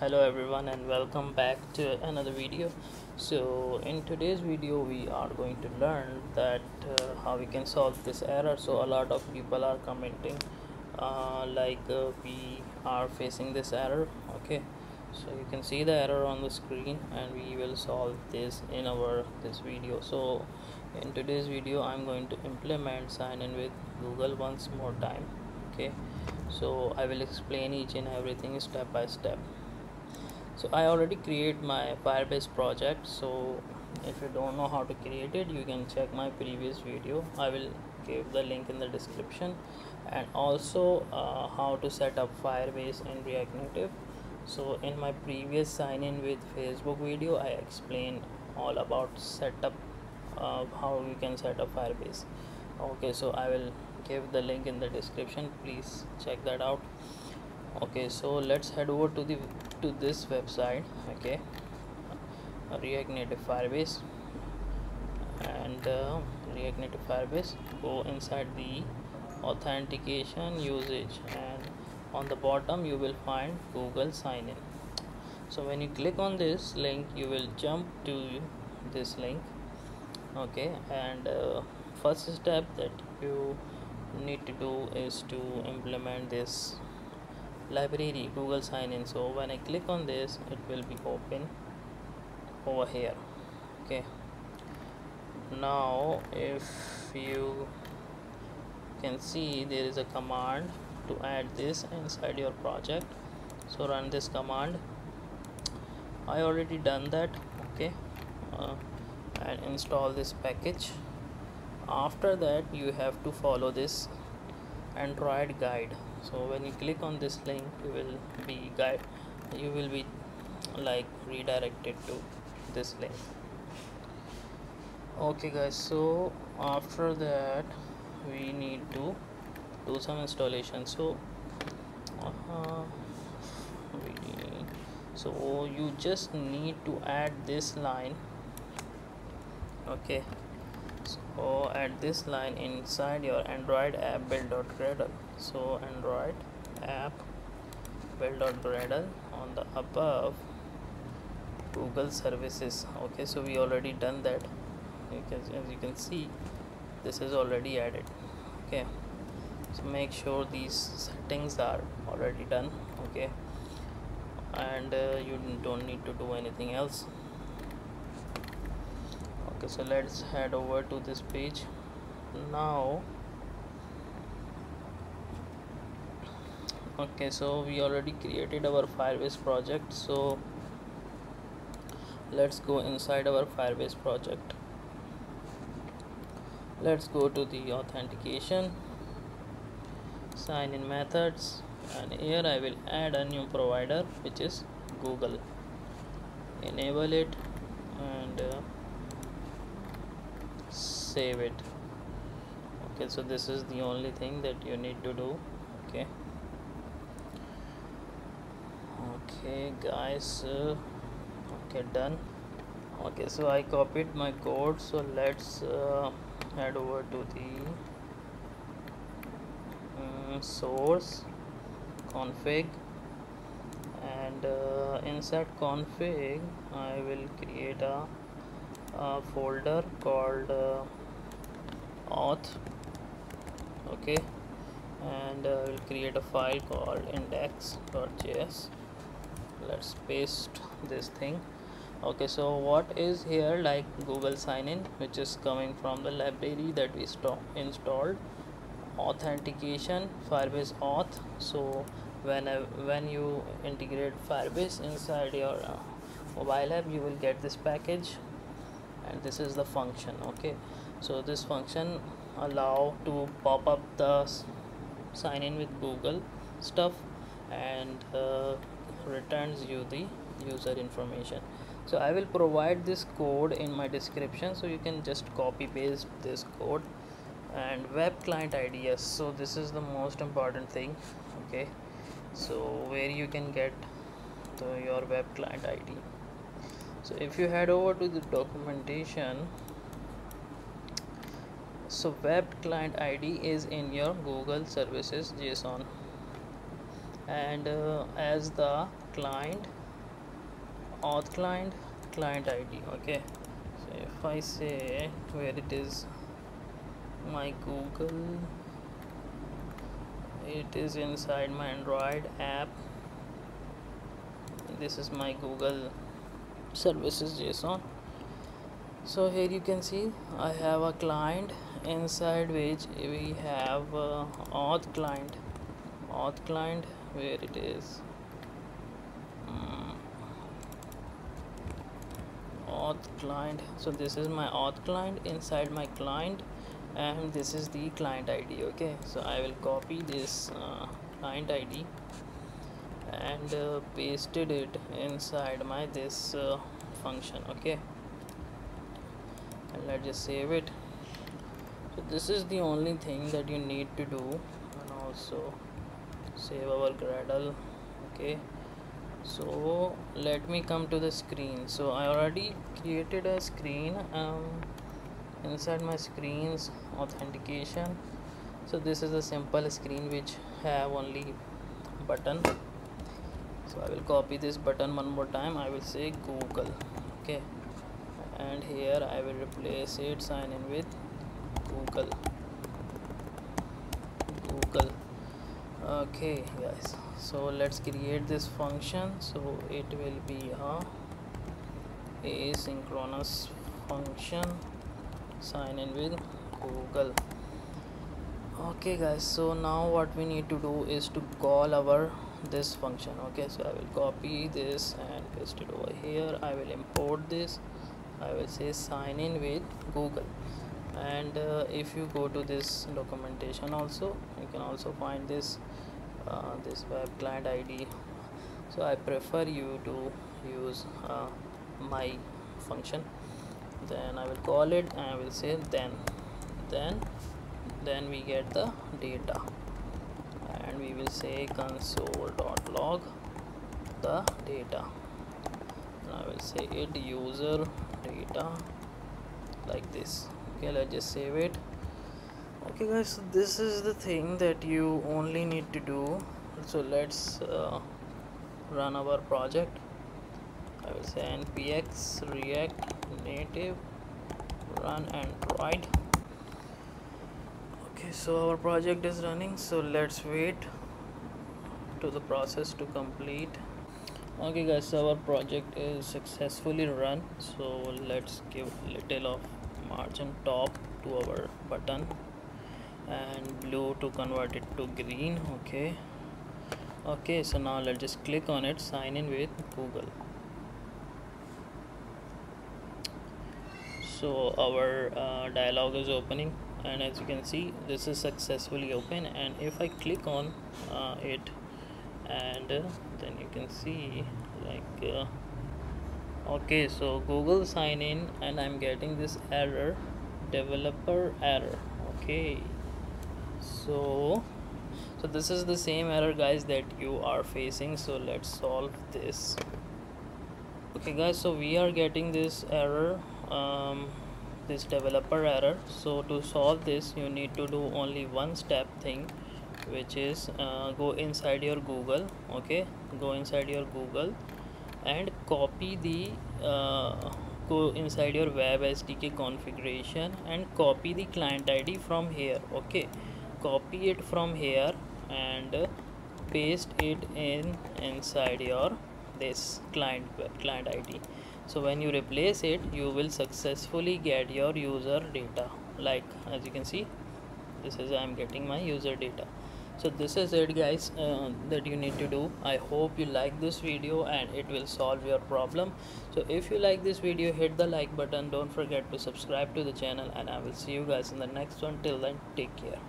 Hello everyone and welcome back to another video. So in today's video we are going to learn that how we can solve this error. So a lot of people are commenting we are facing this error. Okay, so you can see the error on the screen and we will solve this in this video. So in today's video I'm going to implement sign in with Google once more time. Okay, so I will explain each and everything step by step. So I already created my Firebase project, so if you don't know how to create it, you can check my previous video. I will give the link in the description, and also how to set up Firebase in React Native. So in my previous sign in with Facebook video, I explained all about setup, how you can set up Firebase. Okay, so I will give the link in the description, please check that out. Okay, so let's head over to this website. Okay, React Native Firebase, and React Native Firebase, go inside the authentication usage, and on the bottom you will find Google sign in. So when you click on this link, you will jump to this link. Okay, and first step that you need to do is to implement this library Google sign in. So when I click on this, it will be open over here. Okay, now if you can see, there is a command to add this inside your project. So run this command. I already done that. Okay, and install this package. After that you have to follow this Android guide. So when you click on this link, you will be redirected to this link. Okay guys, so after that we need to do some installation. So you just need to add this line. Okay, so add this line inside your Android app build.gradle. So Android app build.gradle, on the above Google services. Okay, so we already done that. As you can see, this is already added. Okay, so make sure these settings are already done. Okay, and you don't need to do anything else. Okay, so let's head over to this page now. Okay, so we already created our Firebase project, so let's go inside our Firebase project. Let's go to the authentication, sign in methods, and here I will add a new provider, which is Google. Enable it and save it. Okay, so this is the only thing that you need to do. Okay guys, okay, done. Okay, so I copied my code, so let's head over to the source config, and inside config I will create a folder called auth. Okay, and I will create a file called index.js. let's paste this thing. Okay, so what is here, like Google sign in, which is coming from the library that we installed, authentication, Firebase auth. So when you integrate Firebase inside your mobile app, you will get this package, and this is the function. Okay, so this function allow to pop up the sign in with Google stuff, and returns you the user information. So I will provide this code in my description, so you can just copy paste this code. And web client ID, yes, so this is the most important thing. Okay, so where you can get your web client ID. So if you head over to the documentation, so web client ID is in your Google services JSON, and as the client, auth client, client ID. Okay, so if I say where it is my Google, it is inside my Android app. This is my Google services JSON. So here you can see I have a client inside which we have auth client where it is auth client. So this is my auth client inside my client, and this is the client ID. Okay, so I will copy this client ID and pasted it inside my this function. Okay, and let's just save it. So this is the only thing that you need to do, and also save our Gradle. Okay, so let me come to the screen. So I already created a screen. Inside my screens authentication, so this is a simple screen which have only button. So I will copy this button one more time. I will say Google. Okay, and here I will replace it sign in with Google. Okay guys, so let's create this function. So it will be a asynchronous function, sign in with Google. Okay guys, so now what we need to do is to call our this function. Okay, so I will copy this and paste it over here. I will import this. I will say sign in with Google, and if you go to this documentation also, you can also find this this web client ID. So I prefer you to use my function. Then I will call it and I will say then we get the data, and we will say console.log the data, and I will say it user data like this. Okay, let's just save it. Okay guys, so this is the thing that you only need to do. So let's run our project. I will say npx react native run Android. Okay, so our project is running, so let's wait to the process to complete. Okay guys, so our project is successfully run. So let's give little of margin top to our button and blue to convert it to green. Okay, so now let's just click on it, sign in with Google. So our dialog is opening, and as you can see this is successfully open, and if I click on it, and then you can see like okay, so Google sign in, and I'm getting this error, developer error. Okay, so this is the same error guys that you are facing. So let's solve this. Okay guys, so we are getting this error, this developer error. So to solve this you need to do only one step thing, which is go inside your Google. Okay, go inside your Google and copy the go inside your web SDK configuration and copy the client ID from here. Okay, copy it from here and paste it inside your this client ID. So when you replace it, you will successfully get your user data. Like as you can see, this is I'm getting my user data. So this is it guys that you need to do. I hope you like this video and it will solve your problem. So if you like this video, hit the like button. Don't forget to subscribe to the channel, and I will see you guys in the next one. Till then, take care.